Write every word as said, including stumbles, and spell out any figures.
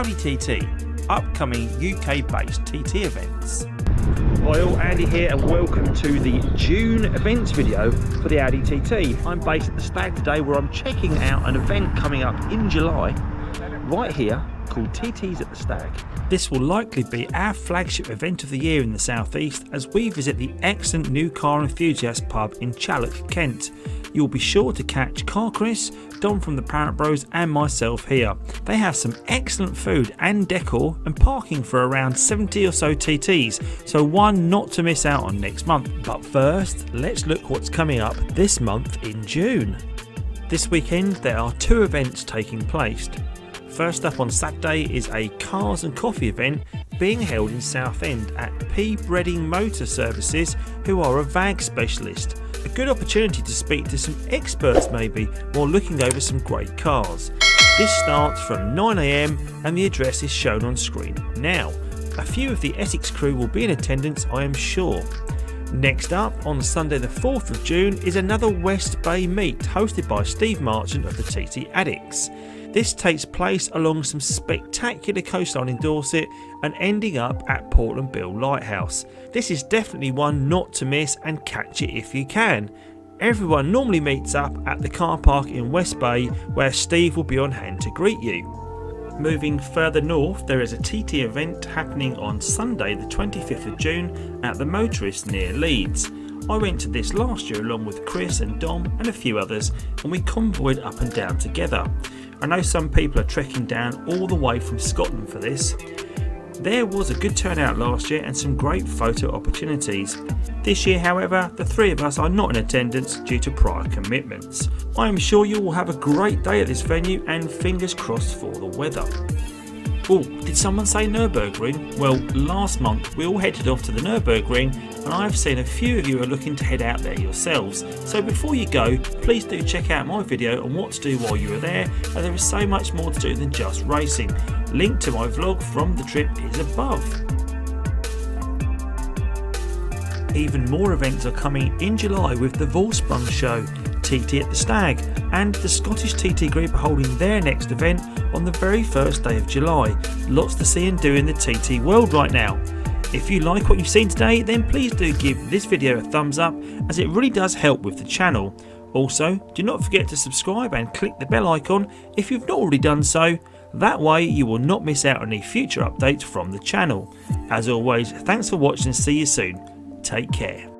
Audi T T, upcoming U K-based T T events. Hi all, Andy here and welcome to the June events video for the Audi T T. I'm based at the Stag today where I'm checking out an event coming up in July right here called T Ts at the Stag. This will likely be our flagship event of the year in the southeast as we visit the excellent New Car Enthusiast pub in Challock, Kent. You'll be sure to catch Car Chris, Dom from the Parrot Bros and myself here. They have some excellent food and decor and parking for around seventy or so T Ts, so one not to miss out on next month. But first, let's look what's coming up this month in June. This weekend there are two events taking place. First up on Saturday is a cars and coffee event being held in Southend at P. Breading Motor Services, who are a V A G specialist. A good opportunity to speak to some experts maybe while looking over some great cars. This starts from nine A M and the address is shown on screen now. A few of the Essex crew will be in attendance, I am sure. Next up on Sunday the fourth of June is another West Bay meet hosted by Steve Marchant of the T T Addicts. This takes place along some spectacular coastline in Dorset and ending up at Portland Bill Lighthouse. This is definitely one not to miss and catch it if you can. Everyone normally meets up at the car park in West Bay where Steve will be on hand to greet you. Moving further north, there is a T T event happening on Sunday the twenty-fifth of June at the Motorist near Leeds. I went to this last year along with Chris and Dom and a few others and we convoyed up and down together. I know some people are trekking down all the way from Scotland for this. There was a good turnout last year and some great photo opportunities. This year however, the three of us are not in attendance due to prior commitments. I am sure you will have a great day at this venue and fingers crossed for the weather. Oh, did someone say Nürburgring? Well, last month we all headed off to the Nürburgring and I've seen a few of you are looking to head out there yourselves. So before you go, please do check out my video on what to do while you are there, and there is so much more to do than just racing. Link to my vlog from the trip is above. Even more events are coming in July with the Vorsprung Show, T T at the Stag, and the Scottish T T Group are holding their next event on the very first day of July. Lots to see and do in the T T world right now. If you like what you've seen today, then please do give this video a thumbs up as it really does help with the channel. Also, do not forget to subscribe and click the bell icon if you've not already done so. That way you will not miss out on any future updates from the channel. As always, thanks for watching and see you soon. Take care.